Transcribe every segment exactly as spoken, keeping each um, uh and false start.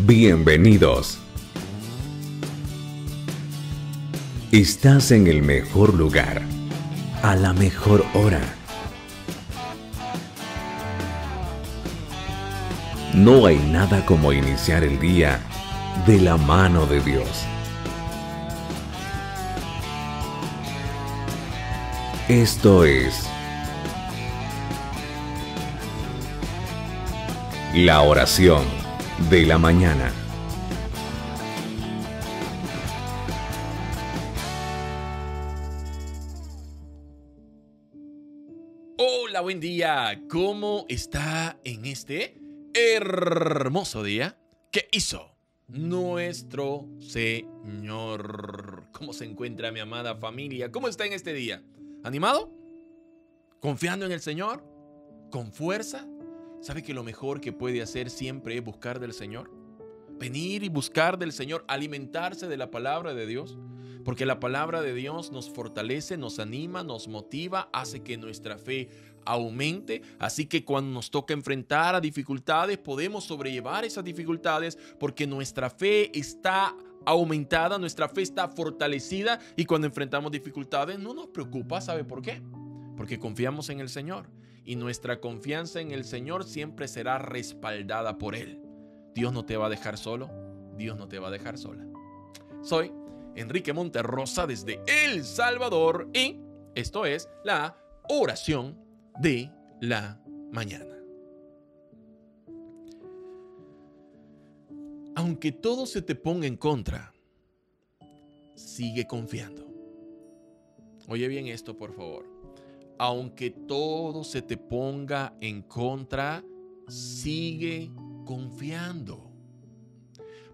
Bienvenidos. Estás en el mejor lugar, a la mejor hora. No hay nada como iniciar el día de la mano de Dios. Esto es la oración de la mañana. Hola, buen día. ¿Cómo está en este hermoso día que hizo nuestro Señor? ¿Cómo se encuentra mi amada familia? ¿Cómo está en este día? ¿Animado? ¿Confiando en el Señor? ¿Con fuerza? ¿Sabe que lo mejor que puede hacer siempre es buscar del Señor? Venir y buscar del Señor, alimentarse de la palabra de Dios. Porque la palabra de Dios nos fortalece, nos anima, nos motiva, hace que nuestra fe aumente. Así que cuando nos toca enfrentar a dificultades, podemos sobrellevar esas dificultades porque nuestra fe está aumentada, nuestra fe está fortalecida. Y cuando enfrentamos dificultades, no nos preocupa. ¿Sabe por qué? Porque confiamos en el Señor. Y nuestra confianza en el Señor siempre será respaldada por Él. Dios no te va a dejar solo. Dios no te va a dejar sola. Soy Enrique Monterroza desde El Salvador y esto es la oración de la mañana. Aunque todo se te ponga en contra, sigue confiando. Oye bien esto, por favor. Aunque todo se te ponga en contra, sigue confiando.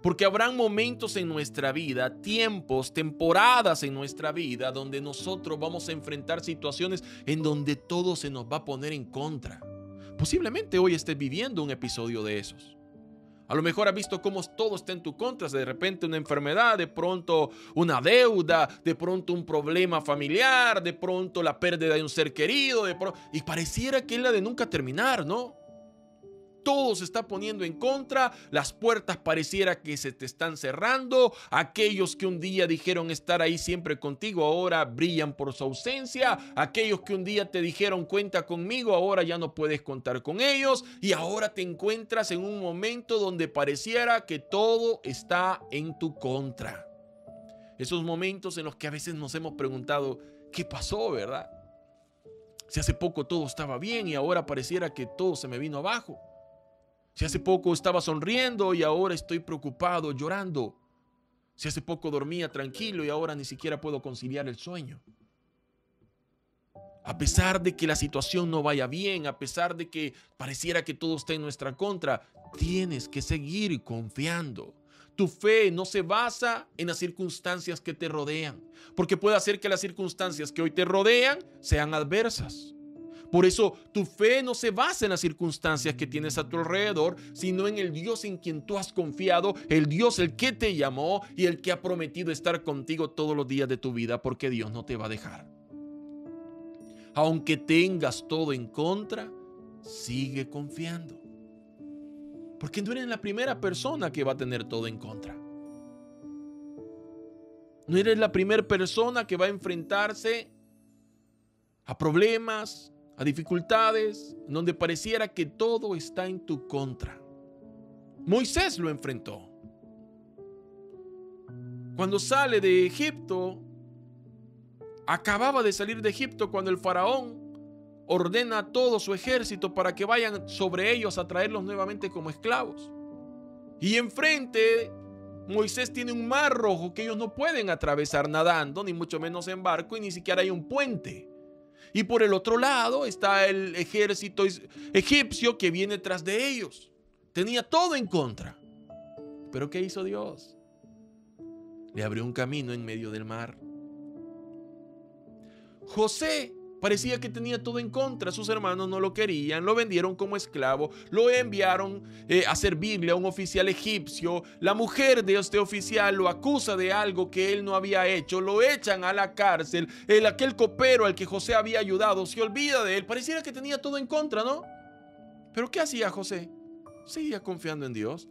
Porque habrán momentos en nuestra vida, tiempos, temporadas en nuestra vida donde nosotros vamos a enfrentar situaciones en donde todo se nos va a poner en contra. Posiblemente hoy estés viviendo un episodio de esos. A lo mejor has visto cómo todo está en tu contra. De repente una enfermedad, de pronto una deuda, de pronto un problema familiar, de pronto la pérdida de un ser querido. De pro... Y pareciera que es la de nunca terminar, ¿no? Todo se está poniendo en contra, las puertas pareciera que se te están cerrando, aquellos que un día dijeron estar ahí siempre contigo ahora brillan por su ausencia, aquellos que un día te dijeron cuenta conmigo ahora ya no puedes contar con ellos y ahora te encuentras en un momento donde pareciera que todo está en tu contra. Esos momentos en los que a veces nos hemos preguntado, ¿qué pasó, verdad? Si hace poco todo estaba bien y ahora pareciera que todo se me vino abajo. Si hace poco estaba sonriendo y ahora estoy preocupado, llorando. Si hace poco dormía tranquilo y ahora ni siquiera puedo conciliar el sueño. A pesar de que la situación no vaya bien, a pesar de que pareciera que todo está en nuestra contra, tienes que seguir confiando. Tu fe no se basa en las circunstancias que te rodean, porque puede hacer que las circunstancias que hoy te rodean sean adversas. Por eso tu fe no se basa en las circunstancias que tienes a tu alrededor, sino en el Dios en quien tú has confiado, el Dios el que te llamó y el que ha prometido estar contigo todos los días de tu vida, porque Dios no te va a dejar. Aunque tengas todo en contra, sigue confiando. Porque no eres la primera persona que va a tener todo en contra. No eres la primera persona que va a enfrentarse a problemas, a dificultades, donde pareciera que todo está en tu contra. Moisés lo enfrentó. Cuando sale de Egipto, acababa de salir de Egipto cuando el faraón ordena a todo su ejército para que vayan sobre ellos a traerlos nuevamente como esclavos. Y enfrente, Moisés tiene un mar rojo que ellos no pueden atravesar nadando, ni mucho menos en barco, y ni siquiera hay un puente. Y por el otro lado está el ejército egipcio que viene tras de ellos. Tenía todo en contra. ¿Pero qué hizo Dios? Le abrió un camino en medio del mar. José parecía que tenía todo en contra. Sus hermanos no lo querían, lo vendieron como esclavo, lo enviaron eh, a servirle a un oficial egipcio. La mujer de este oficial lo acusa de algo que él no había hecho, lo echan a la cárcel. El, aquel copero al que José había ayudado se olvida de él. Pareciera que tenía todo en contra, ¿no? ¿Pero qué hacía José? Seguía confiando en Dios.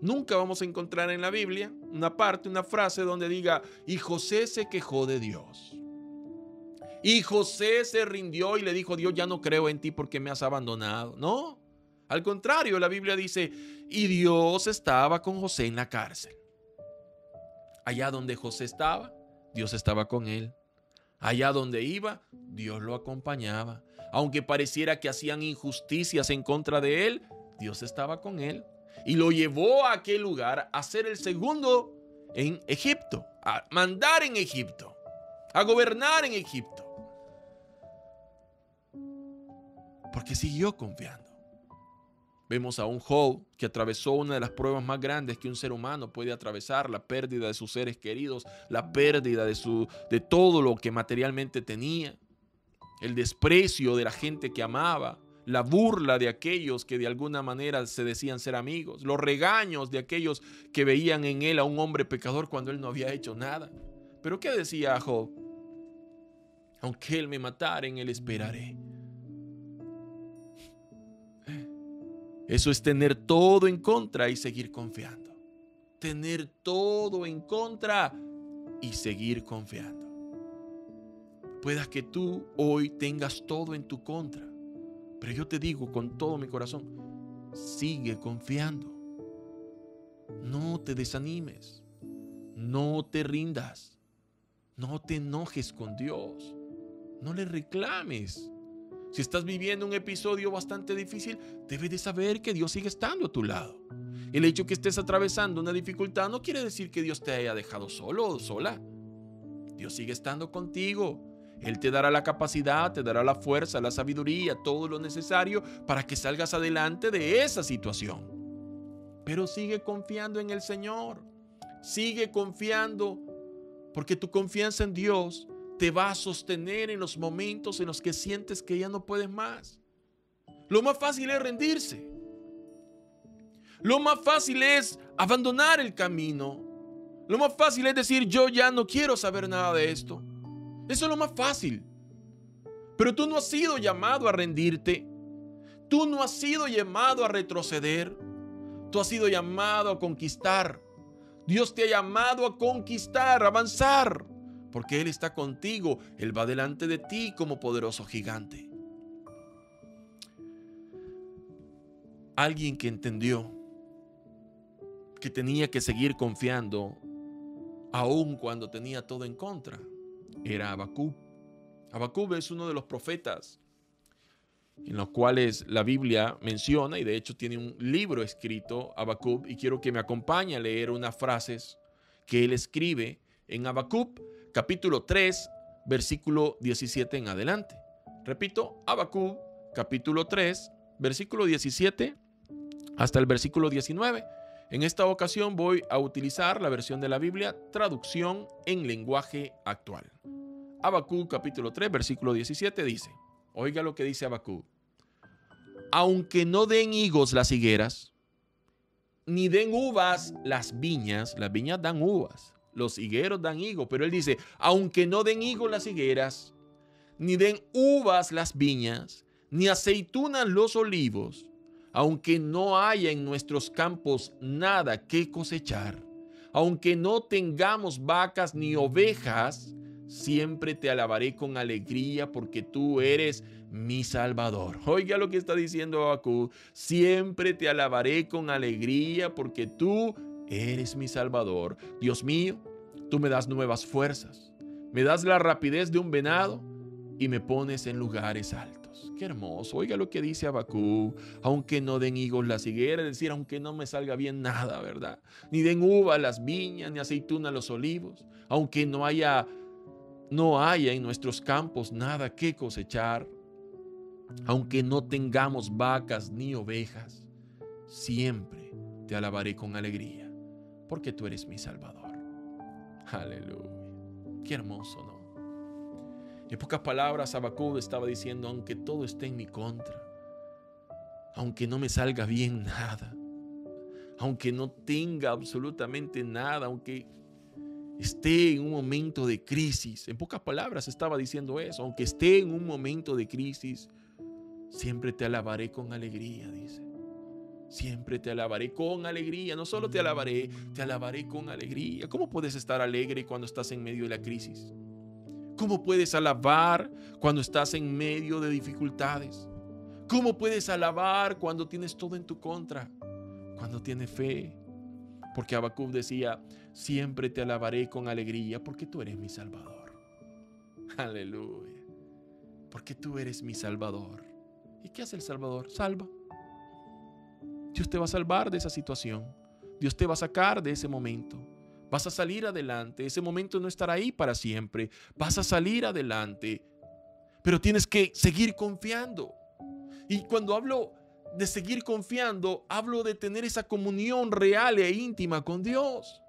Nunca vamos a encontrar en la Biblia una parte, una frase donde diga, y José se quejó de Dios. Y José se rindió y le dijo, Dios, ya no creo en ti porque me has abandonado. No, al contrario, la Biblia dice, y Dios estaba con José en la cárcel. Allá donde José estaba, Dios estaba con él. Allá donde iba, Dios lo acompañaba. Aunque pareciera que hacían injusticias en contra de él, Dios estaba con él. Y lo llevó a aquel lugar a ser el segundo en Egipto, a mandar en Egipto, a gobernar en Egipto. Porque siguió confiando. Vemos a un Job que atravesó una de las pruebas más grandes que un ser humano puede atravesar, la pérdida de sus seres queridos, la pérdida de, su, de todo lo que materialmente tenía, el desprecio de la gente que amaba, la burla de aquellos que de alguna manera se decían ser amigos, los regaños de aquellos que veían en él a un hombre pecador cuando él no había hecho nada. ¿Pero qué decía Job? Aunque él me matare, en él esperaré. Eso es tener todo en contra y seguir confiando. Tener todo en contra y seguir confiando. Puedas que tú hoy tengas todo en tu contra, pero yo te digo con todo mi corazón, sigue confiando. No te desanimes, no te rindas, no te enojes con Dios, no le reclames. Si estás viviendo un episodio bastante difícil, debes de saber que Dios sigue estando a tu lado. El hecho que estés atravesando una dificultad no quiere decir que Dios te haya dejado solo o sola. Dios sigue estando contigo. Él te dará la capacidad, te dará la fuerza, la sabiduría, todo lo necesario para que salgas adelante de esa situación. Pero sigue confiando en el Señor. Sigue confiando, porque tu confianza en Dios te va a sostener en los momentos en los que sientes que ya no puedes más. Lo más fácil es rendirse. Lo más fácil es abandonar el camino. Lo más fácil es decir, yo ya no quiero saber nada de esto. Eso es lo más fácil. Pero tú no has sido llamado a rendirte. Tú no has sido llamado a retroceder. Tú has sido llamado a conquistar. Dios te ha llamado a conquistar, a avanzar. Porque Él está contigo, Él va delante de ti como poderoso gigante. Alguien que entendió que tenía que seguir confiando, aun cuando tenía todo en contra, era Habacuc. Habacuc es uno de los profetas en los cuales la Biblia menciona, y de hecho tiene un libro escrito, Habacuc, y quiero que me acompañe a leer unas frases que él escribe en Habacuc, capítulo tres, versículo diecisiete en adelante. Repito, Habacuc, capítulo tres, versículo diecisiete hasta el versículo diecinueve. En esta ocasión voy a utilizar la versión de la Biblia, traducción en lenguaje actual. Habacuc, capítulo tres, versículo diecisiete dice, oiga lo que dice Habacuc. Aunque no den higos las higueras, ni den uvas las viñas, las viñas dan uvas. Los higueros dan higo, pero él dice, aunque no den higo las higueras, ni den uvas las viñas, ni aceitunas los olivos, aunque no haya en nuestros campos nada que cosechar, aunque no tengamos vacas ni ovejas, siempre te alabaré con alegría porque tú eres mi Salvador. Oiga lo que está diciendo Habacuc, siempre te alabaré con alegría porque tú eres mi Salvador. Dios mío, tú me das nuevas fuerzas, me das la rapidez de un venado y me pones en lugares altos. Qué hermoso. Oiga lo que dice Habacuc, aunque no den higos las higueras, es decir, aunque no me salga bien nada, ¿verdad? Ni den uva las viñas, ni aceituna los olivos, aunque no haya, no haya en nuestros campos nada que cosechar, aunque no tengamos vacas ni ovejas, siempre te alabaré con alegría. Porque tú eres mi Salvador. Aleluya. Qué hermoso, ¿no? En pocas palabras, Habacuc estaba diciendo, aunque todo esté en mi contra, aunque no me salga bien nada, aunque no tenga absolutamente nada, aunque esté en un momento de crisis, en pocas palabras estaba diciendo eso, aunque esté en un momento de crisis, siempre te alabaré con alegría, dice. Siempre te alabaré con alegría. No solo te alabaré, te alabaré con alegría. ¿Cómo puedes estar alegre cuando estás en medio de la crisis? ¿Cómo puedes alabar cuando estás en medio de dificultades? ¿Cómo puedes alabar cuando tienes todo en tu contra? Cuando tienes fe. Porque Habacuc decía, siempre te alabaré con alegría porque tú eres mi Salvador. Aleluya. Porque tú eres mi Salvador. ¿Y qué hace el Salvador? Salva. Dios te va a salvar de esa situación. Dios te va a sacar de ese momento. Vas a salir adelante. Ese momento no estará ahí para siempre. Vas a salir adelante. Pero tienes que seguir confiando. Y cuando hablo de seguir confiando, hablo de tener esa comunión real e íntima con Dios.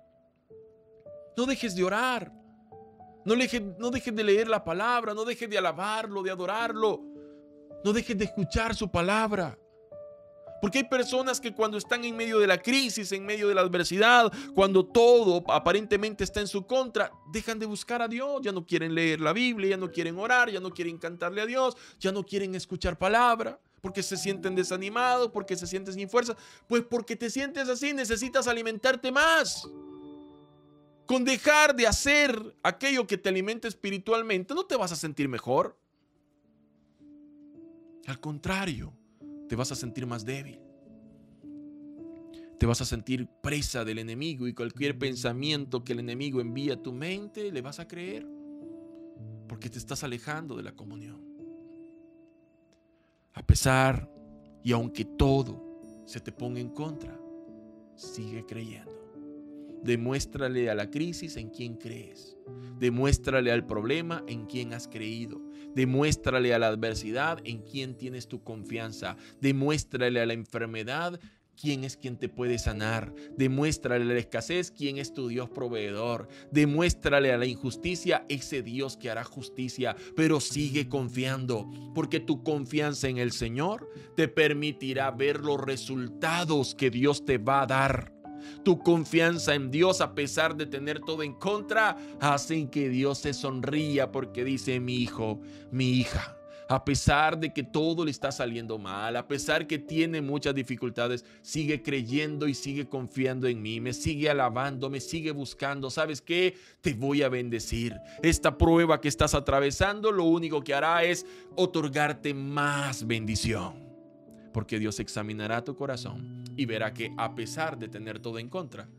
No dejes de orar. No dejes, no dejes de leer la palabra. No dejes de alabarlo, de adorarlo. No dejes de escuchar su palabra. Porque hay personas que cuando están en medio de la crisis, en medio de la adversidad, cuando todo aparentemente está en su contra, dejan de buscar a Dios, ya no quieren leer la Biblia, ya no quieren orar, ya no quieren cantarle a Dios, ya no quieren escuchar palabra, porque se sienten desanimados, porque se sienten sin fuerza. Pues porque te sientes así, necesitas alimentarte más. Con dejar de hacer aquello que te alimenta espiritualmente, no te vas a sentir mejor. Al contrario. Te vas a sentir más débil. Te vas a sentir presa del enemigo y cualquier pensamiento que el enemigo envía a tu mente le vas a creer porque te estás alejando de la comunión. A pesar y aunque todo se te ponga en contra, sigue creyendo. Demuéstrale a la crisis en quién crees. Demuéstrale al problema en quién has creído. Demuéstrale a la adversidad en quién tienes tu confianza. Demuéstrale a la enfermedad quién es quien te puede sanar. Demuéstrale a la escasez quién es tu Dios proveedor. Demuéstrale a la injusticia ese Dios que hará justicia. Pero sigue confiando, porque tu confianza en el Señor te permitirá ver los resultados que Dios te va a dar. Tu confianza en Dios, a pesar de tener todo en contra, hacen que Dios se sonría porque dice, mi hijo, mi hija, a pesar de que todo le está saliendo mal, a pesar que tiene muchas dificultades, sigue creyendo y sigue confiando en mí, me sigue alabando, me sigue buscando. ¿Sabes qué? Te voy a bendecir. Esta prueba que estás atravesando, lo único que hará es otorgarte más bendición. Porque Dios examinará tu corazón y verá que a pesar de tener todo en contra,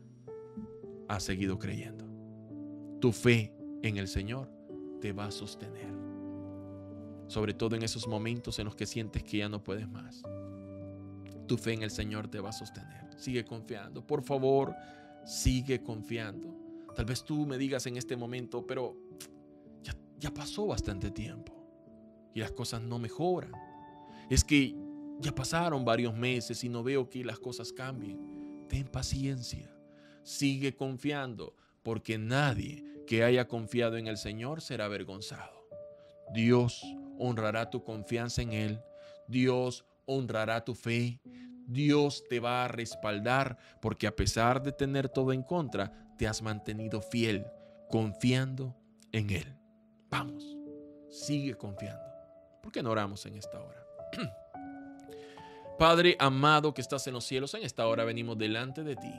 has seguido creyendo. Tu fe en el Señor te va a sostener. Sobre todo en esos momentos en los que sientes que ya no puedes más. Tu fe en el Señor te va a sostener. Sigue confiando. Por favor, sigue confiando. Tal vez tú me digas en este momento, pero ya, ya pasó bastante tiempo y las cosas no mejoran. Es que ya pasaron varios meses y no veo que las cosas cambien. Ten paciencia. Sigue confiando, porque nadie que haya confiado en el Señor será avergonzado. Dios honrará tu confianza en Él. Dios honrará tu fe. Dios te va a respaldar, porque a pesar de tener todo en contra, te has mantenido fiel, confiando en Él. Vamos, sigue confiando. ¿Por qué no oramos en esta hora? Padre amado que estás en los cielos, en esta hora venimos delante de ti,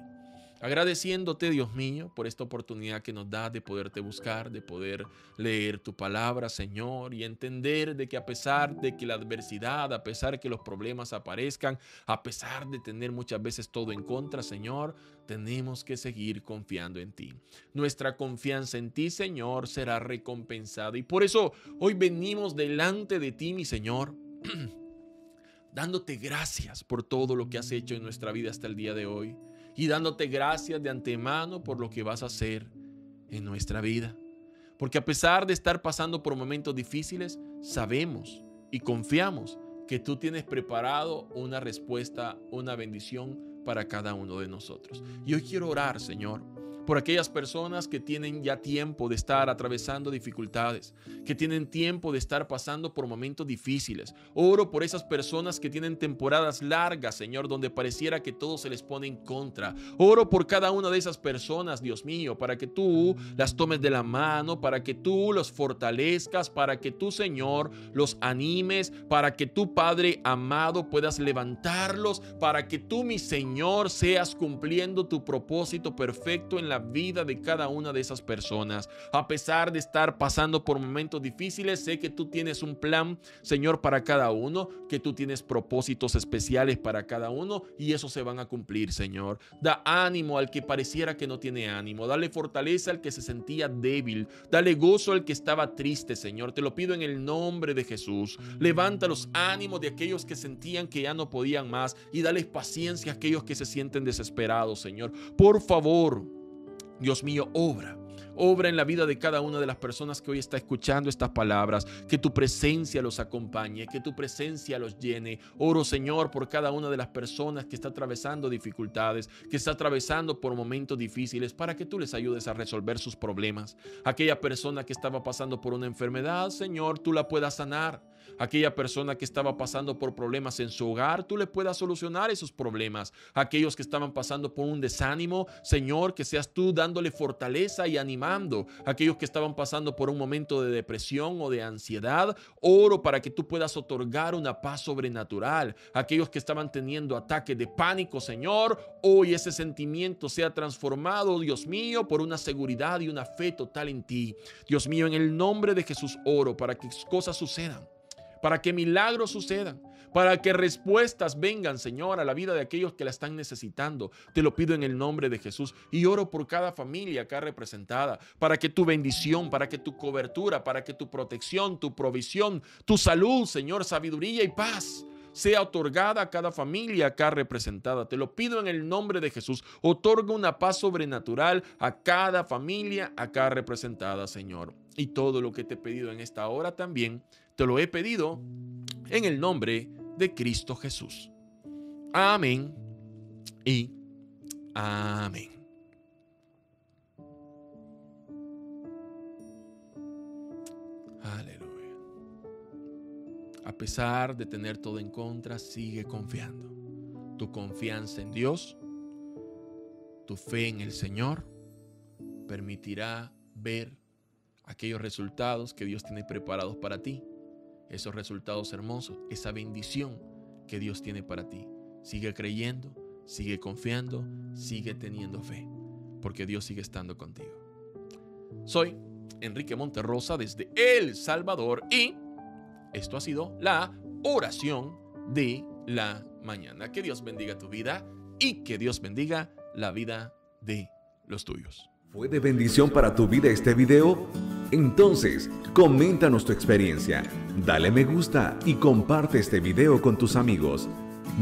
agradeciéndote, Dios mío, por esta oportunidad que nos das de poderte buscar, de poder leer tu palabra, Señor, y entender de que a pesar de que la adversidad, a pesar de que los problemas aparezcan, a pesar de tener muchas veces todo en contra, Señor, tenemos que seguir confiando en ti. Nuestra confianza en ti, Señor, será recompensada. Y por eso hoy venimos delante de ti, mi Señor, dándote gracias por todo lo que has hecho en nuestra vida hasta el día de hoy y dándote gracias de antemano por lo que vas a hacer en nuestra vida. Porque a pesar de estar pasando por momentos difíciles, sabemos y confiamos que tú tienes preparado una respuesta, una bendición para cada uno de nosotros. Y hoy quiero orar, Señor, por aquellas personas que tienen ya tiempo de estar atravesando dificultades, que tienen tiempo de estar pasando por momentos difíciles. Oro por esas personas que tienen temporadas largas, Señor, donde pareciera que todo se les pone en contra. Oro por cada una de esas personas, Dios mío, para que tú las tomes de la mano, para que tú los fortalezcas, para que tú, Señor, los animes, para que tú, Padre amado, puedas levantarlos, para que tú, mi Señor, seas cumpliendo tu propósito perfecto en la vida de cada una de esas personas. A pesar de estar pasando por momentos difíciles, sé que tú tienes un plan, Señor, para cada uno, que tú tienes propósitos especiales para cada uno y esos se van a cumplir, Señor. Da ánimo al que pareciera que no tiene ánimo, dale fortaleza al que se sentía débil, dale gozo al que estaba triste, Señor. Te lo pido en el nombre de Jesús. Levanta los ánimos de aquellos que sentían que ya no podían más y dales paciencia a aquellos que se sienten desesperados, Señor. Por favor, Dios mío, obra. Obra en la vida de cada una de las personas que hoy está escuchando estas palabras. Que tu presencia los acompañe, que tu presencia los llene. Oro, Señor, por cada una de las personas que está atravesando dificultades, que está atravesando por momentos difíciles, para que tú les ayudes a resolver sus problemas. Aquella persona que estaba pasando por una enfermedad, Señor, tú la puedas sanar. Aquella persona que estaba pasando por problemas en su hogar, tú le puedas solucionar esos problemas. Aquellos que estaban pasando por un desánimo, Señor, que seas tú dándole fortaleza y animando. Aquellos que estaban pasando por un momento de depresión o de ansiedad, oro para que tú puedas otorgar una paz sobrenatural. Aquellos que estaban teniendo ataques de pánico, Señor, hoy ese sentimiento sea transformado, Dios mío, por una seguridad y una fe total en ti. Dios mío, en el nombre de Jesús oro para que cosas sucedan, para que milagros sucedan, para que respuestas vengan, Señor, a la vida de aquellos que la están necesitando. Te lo pido en el nombre de Jesús y oro por cada familia acá representada, para que tu bendición, para que tu cobertura, para que tu protección, tu provisión, tu salud, Señor, sabiduría y paz sea otorgada a cada familia acá representada. Te lo pido en el nombre de Jesús. Otorga una paz sobrenatural a cada familia acá representada, Señor. Y todo lo que te he pedido en esta hora también, te lo he pedido en el nombre de Cristo Jesús. Amén y amén. Aleluya. A pesar de tener todo en contra, sigue confiando. Tu confianza en Dios, tu fe en el Señor, permitirá ver aquellos resultados que Dios tiene preparados para ti. Esos resultados hermosos, esa bendición que Dios tiene para ti. Sigue creyendo, sigue confiando, sigue teniendo fe, porque Dios sigue estando contigo. Soy Enrique Monterroza desde El Salvador y esto ha sido la oración de la mañana. Que Dios bendiga tu vida y que Dios bendiga la vida de los tuyos. ¿Fue de bendición para tu vida este video? Entonces, coméntanos tu experiencia, dale me gusta y comparte este video con tus amigos.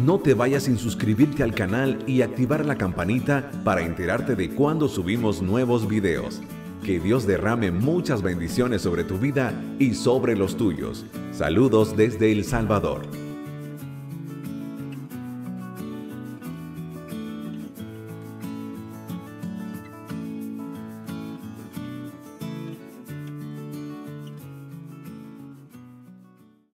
No te vayas sin suscribirte al canal y activar la campanita para enterarte de cuando subimos nuevos videos. Que Dios derrame muchas bendiciones sobre tu vida y sobre los tuyos. Saludos desde El Salvador.